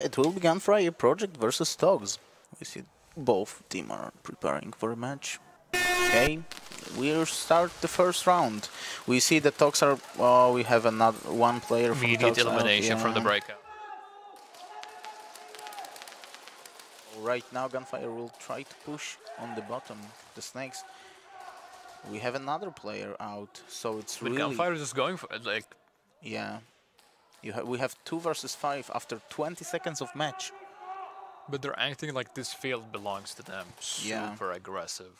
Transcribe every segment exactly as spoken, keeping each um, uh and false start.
It will be Gunfire Project versus Togs. We see both team are preparing for a match. Okay, we'll start the first round. We see the Togs are... Oh, we have another one player from Togs. Immediate elimination yeah. from the breakout. Right now Gunfire will try to push on the bottom, the snakes. We have another player out, so it's but really... Gunfire is just going for it, like... Yeah. You ha we have two versus five after twenty seconds of match. But they're acting like this field belongs to them. Super yeah. aggressive.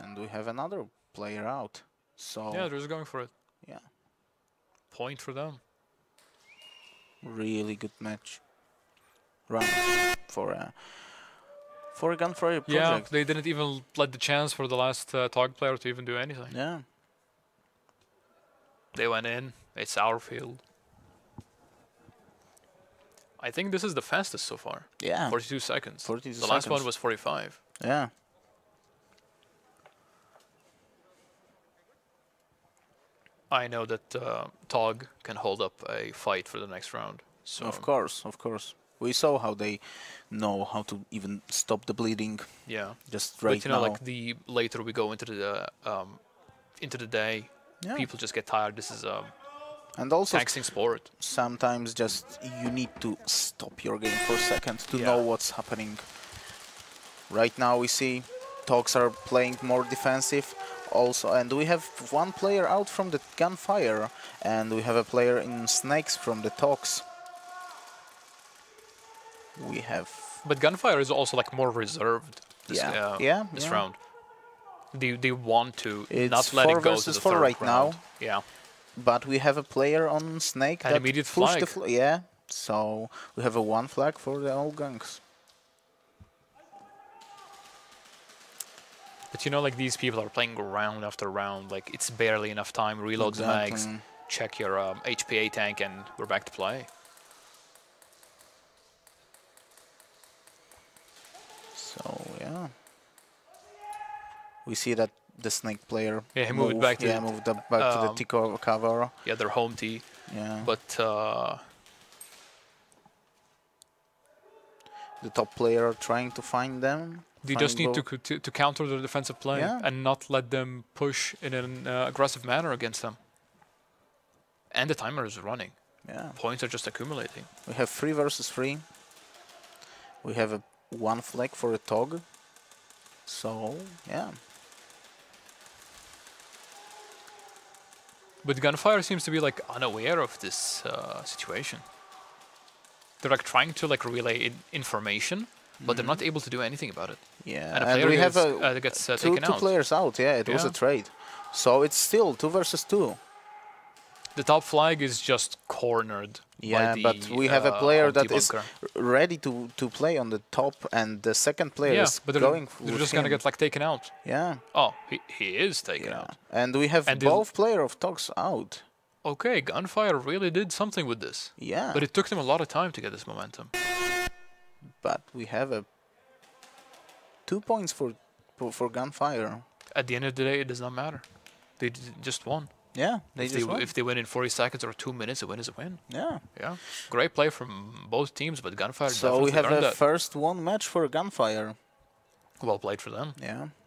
And we have another player out, so... Yeah, they're just going for it. Yeah. Point for them. Really good match. Round for a... For a Gunfire Project. Yeah, they didn't even let the chance for the last uh, Tog player to even do anything. Yeah. They went in. It's our field. I think this is the fastest so far. Yeah. forty-two seconds. forty-two the seconds. Last one was forty-five. Yeah. I know that uh, Tog can hold up a fight for the next round. So of course, of course. We saw how they know how to even stop the bleeding. Yeah. Just right now. But you know, now. like the later we go into the um, into the day. Yeah. People just get tired. This is a and also taxing sport. Sometimes just you need to stop your game for a second to yeah. know what's happening. Right now we see Togs are playing more defensive also. And we have one player out from the Gunfire. And we have a player in Snakes from the Togs. We have... But Gunfire is also like more reserved this, yeah. Uh, yeah, this yeah. round. They, they want to it's not let it go to the third right round. Now. Yeah. But we have a player on Snake An that immediate flag. The fl yeah. So we have a one flag for the all gangs. But you know, like these people are playing round after round. Like it's barely enough time. Reload the mags, check your um, H P A tank, and we're back to play. So yeah. We see that the Snake player yeah, he moved, moved back to yeah, the, moved up back um, to the Tico cover. Yeah, their home tee. Yeah. But uh, the top player trying to find them. They just need to, to to counter their defensive play yeah. and not let them push in an uh, aggressive manner against them. And the timer is running. Yeah. Points are just accumulating. We have three versus three. We have a one flag for a Tog. So yeah. But Gunfire seems to be like unaware of this uh, situation. They're like trying to like relay in information, but mm-hmm. they're not able to do anything about it. Yeah, and, a player and we gets, have a, uh, gets, uh, two, taken two out. players out. Yeah, it yeah. was a trade. So it's still two versus two. The top flag is just cornered. Yeah, by the, but we have uh, a player that is ready to to play on the top, and the second player yeah, is but they're going. They're just him. gonna get like taken out. Yeah. Oh, he he is taken yeah. out. And we have and both player of Togs out. Okay, Gunfire really did something with this. Yeah. But it took them a lot of time to get this momentum. But we have a two points for for Gunfire. At the end of the day, it does not matter. They just won. Yeah, they if, just they, if they win in forty seconds or two minutes, a win is a win. Yeah, yeah. Great play from both teams, but Gunfire. So definitely we have a that. first one match for Gunfire. Well played for them. Yeah.